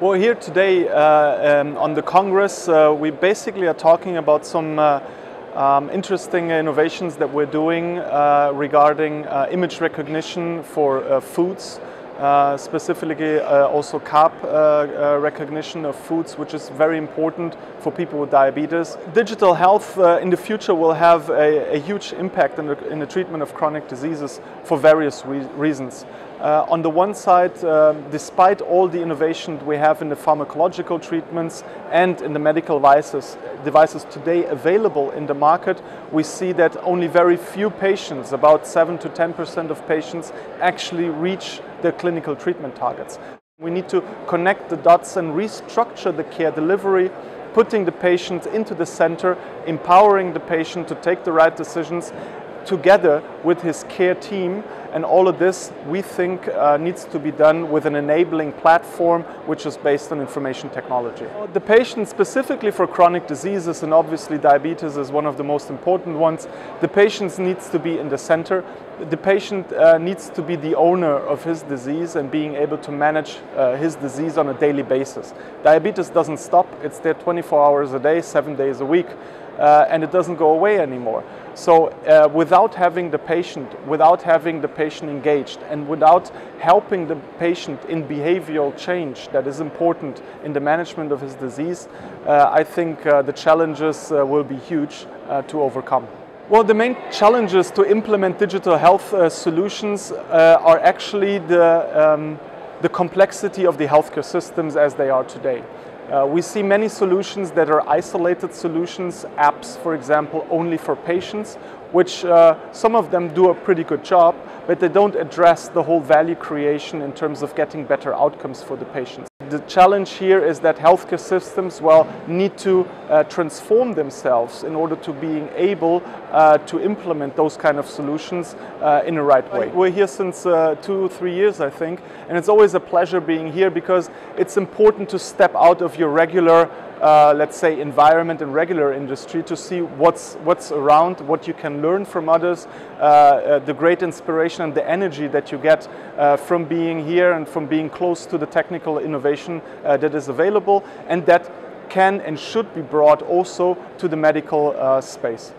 Well, here today on the Congress, we basically are talking about some interesting innovations that we're doing regarding image recognition for foods, specifically also carb recognition of foods, which is very important for people with diabetes. Digital health in the future will have a huge impact in the treatment of chronic diseases for various reasons. On the one side, despite all the innovation we have in the pharmacological treatments and in the medical devices today available in the market, we see that only very few patients, about 7 to 10% of patients, actually reach their clinical treatment targets. We need to connect the dots and restructure the care delivery, putting the patient into the center, empowering the patient to take the right decisions together with his care team. And all of this, we think, needs to be done with an enabling platform which is based on information technology. The patient, specifically for chronic diseases, and obviously diabetes is one of the most important ones, the patient needs to be in the center. The patient needs to be the owner of his disease and being able to manage his disease on a daily basis. Diabetes doesn't stop. It's there 24 hours a day, 7 days a week. And it doesn't go away anymore. So without having the patient, without having the patient engaged, and without helping the patient in behavioral change that is important in the management of his disease, I think the challenges will be huge to overcome. Well, the main challenges to implement digital health solutions are actually the complexity of the healthcare systems as they are today. We see many solutions that are isolated solutions, apps, for example, only for patients, which some of them do a pretty good job, but they don't address the whole value creation in terms of getting better outcomes for the patients. The challenge here is that healthcare systems, well, need to transform themselves in order to being able to implement those kind of solutions in the right way. We're here since 2 or 3 years, I think, and it's always a pleasure being here because it's important to step out of your regular, let's say, environment and regular industry to see what's around, what you can learn from others, the great inspiration and the energy that you get from being here and from being close to the technical innovation that is available and that can and should be brought also to the medical space.